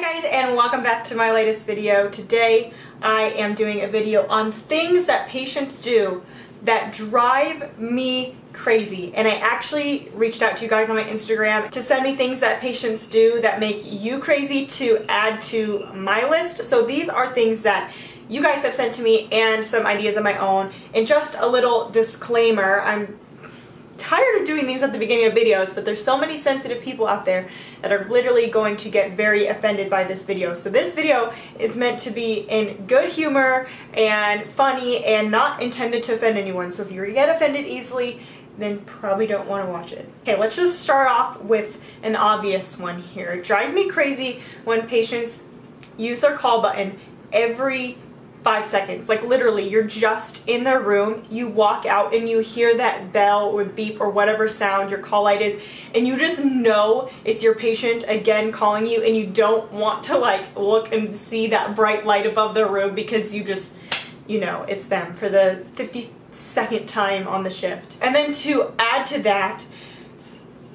Hi guys, and welcome back to my latest video. Today I am doing a video on things that patients do that drive me crazy. And I actually reached out to you guys on my Instagram to send me things that patients do that make you crazy to add to my list. So these are things that you guys have sent to me and some ideas of my own. And just a little disclaimer, I'm tired of doing these at the beginning of videos, but there's so many sensitive people out there that are literally going to get very offended by this video. So this video is meant to be in good humor and funny and not intended to offend anyone. So if you get offended easily, then probably don't want to watch it. Okay, let's just start off with an obvious one here. It drives me crazy when patients use their call button every 5 seconds. Like literally, you're just in the room, you walk out and you hear that bell or beep or whatever sound your call light is, and you just know it's your patient again calling you, and you don't want to like look and see that bright light above the room because you just, you know, it's them for the 52nd time on the shift. And then to add to that,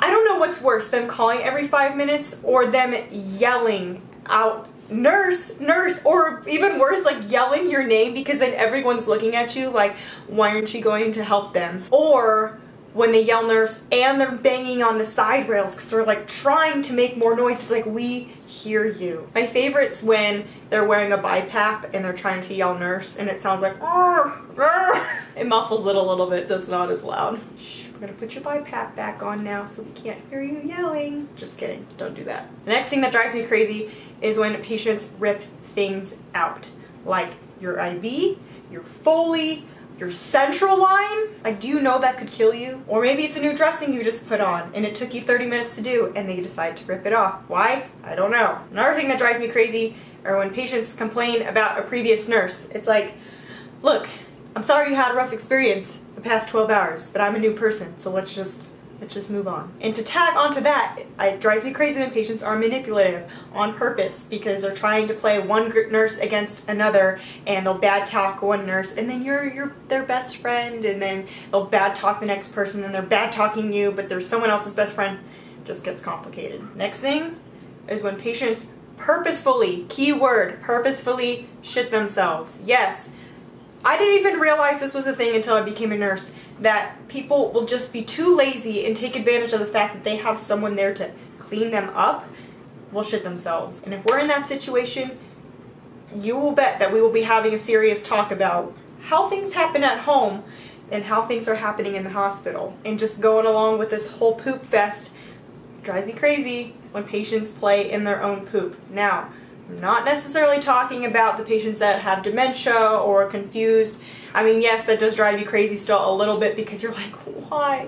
I don't know what's worse, them calling every 5 minutes or them yelling out "Nurse, nurse," or even worse, like yelling your name, because then everyone's looking at you like, why aren't you going to help them? Or when they yell "nurse" and they're banging on the side rails because they're like trying to make more noise. It's like, we hear you. My favorite's when they're wearing a BiPAP and they're trying to yell "nurse" and it sounds like "argh, argh." It muffles it a little bit so it's not as loud. Shh, we're gonna put your BiPAP back on now so we can't hear you yelling. Just kidding, don't do that. The next thing that drives me crazy is when patients rip things out, like your IV, your Foley, your central line. Like, do you know that could kill you? Or maybe it's a new dressing you just put on and it took you 30 minutes to do and they decide to rip it off. Why? I don't know. Another thing that drives me crazy are when patients complain about a previous nurse. It's like, look, I'm sorry you had a rough experience the past 12 hours, but I'm a new person, so let's just move on. And to tag onto that, it drives me crazy when patients are manipulative on purpose because they're trying to play one nurse against another, and they'll bad talk one nurse, and then you're their best friend, and then they'll bad talk the next person, and they're bad talking you, but they're someone else's best friend. It just gets complicated. Next thing is when patients purposefully, keyword, purposefully shit themselves. Yes. I didn't even realize this was a thing until I became a nurse, that people will just be too lazy and take advantage of the fact that they have someone there to clean them up, will shit themselves. And if we're in that situation, you will bet that we will be having a serious talk about how things happen at home and how things are happening in the hospital. And just going along with this whole poop fest, drives me crazy when patients play in their own poop. Now, I'm not necessarily talking about the patients that have dementia or are confused. I mean, yes, that does drive you crazy still a little bit because you're like,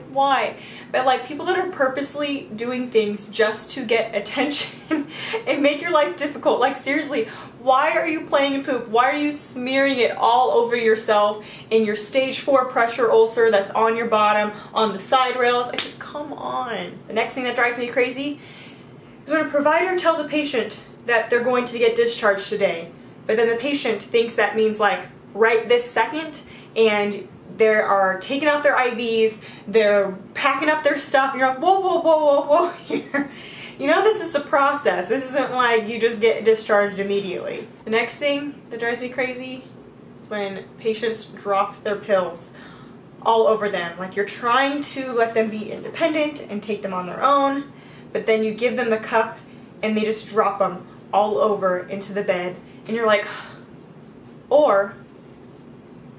why? But like people that are purposely doing things just to get attention and make your life difficult. Like seriously, why are you playing in poop? Why are you smearing it all over yourself in your stage 4 pressure ulcer that's on your bottom, on the side rails? I said, come on. The next thing that drives me crazy is when a provider tells a patient that they're going to get discharged today, but then the patient thinks that means like right this second, and they are taking out their IVs, they're packing up their stuff, and you're like, whoa, whoa, whoa, whoa, whoa. You know, this is a process. This isn't like you just get discharged immediately. The next thing that drives me crazy is when patients drop their pills all over them. Like you're trying to let them be independent and take them on their own, but then you give them the cup and they just drop them all over into the bed, and you're like, or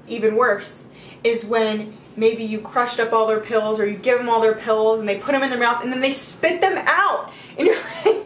even worse is when maybe you crushed up all their pills, or you give them all their pills and they put them in their mouth and then they spit them out, and you're like,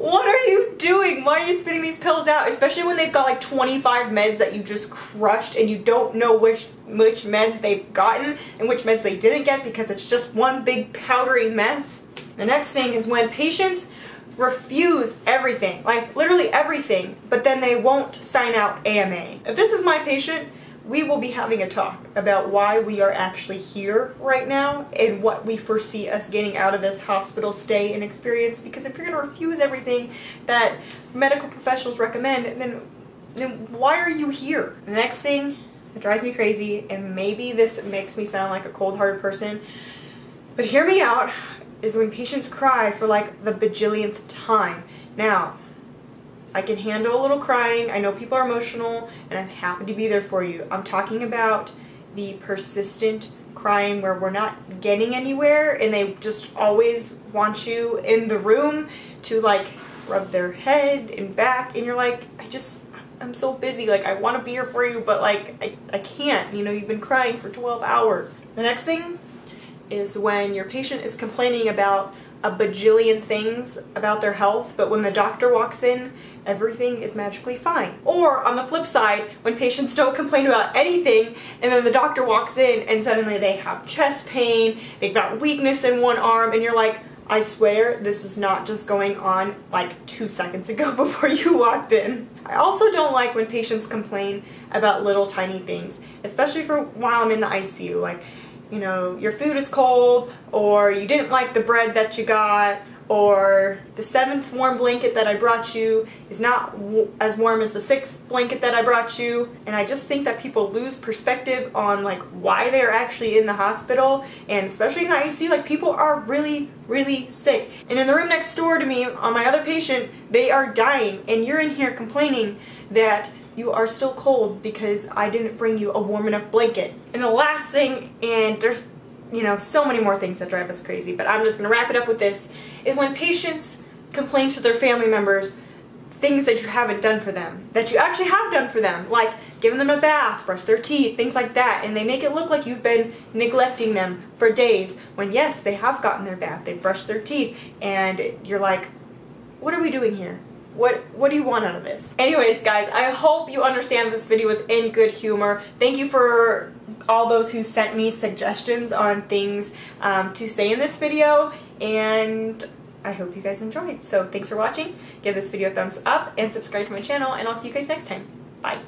what are you doing? Why are you spitting these pills out? Especially when they've got like 25 meds that you just crushed and you don't know which meds they've gotten and which meds they didn't get because it's just one big powdery mess. The next thing is when patients refuse everything, like literally everything, but then they won't sign out AMA. If this is my patient, we will be having a talk about why we are actually here right now and what we foresee us getting out of this hospital stay and experience, because if you're going to refuse everything that medical professionals recommend, then why are you here? The next thing that drives me crazy, and maybe this makes me sound like a cold-hearted person, but hear me out, is when patients cry for like the bajillionth time. Now, I can handle a little crying. I know people are emotional, and I'm happy to be there for you. I'm talking about the persistent crying where we're not getting anywhere and they just always want you in the room to like rub their head and back, and you're like, I'm so busy, like I want to be here for you, but like I can't, you know, you've been crying for 12 hours. The next thing is when your patient is complaining about a bajillion things about their health, but when the doctor walks in, everything is magically fine. Or on the flip side, when patients don't complain about anything and then the doctor walks in and suddenly they have chest pain, they've got weakness in one arm, and you're like, I swear this was not just going on like 2 seconds ago before you walked in. I also don't like when patients complain about little tiny things, especially for while I'm in the ICU, like, you know, your food is cold, or you didn't like the bread that you got, or the 7th warm blanket that I brought you is not as warm as the 6th blanket that I brought you. And I just think that people lose perspective on like why they're actually in the hospital, and especially in the ICU, like people are really, really sick. And in the room next door to me, on my other patient, they are dying, and you're in here complaining that you are still cold because I didn't bring you a warm enough blanket. And the last thing, and there's, you know, so many more things that drive us crazy, but I'm just gonna wrap it up with this, is when patients complain to their family members things that you haven't done for them, that you actually have done for them, like giving them a bath, brush their teeth, things like that, and they make it look like you've been neglecting them for days, when yes, they have gotten their bath, they've brushed their teeth, and you're like, what are we doing here? What do you want out of this? Anyways, guys, I hope you understand this video was in good humor. Thank you for all those who sent me suggestions on things to say in this video, and I hope you guys enjoyed. So thanks for watching. Give this video a thumbs up and subscribe to my channel, and I'll see you guys next time. Bye.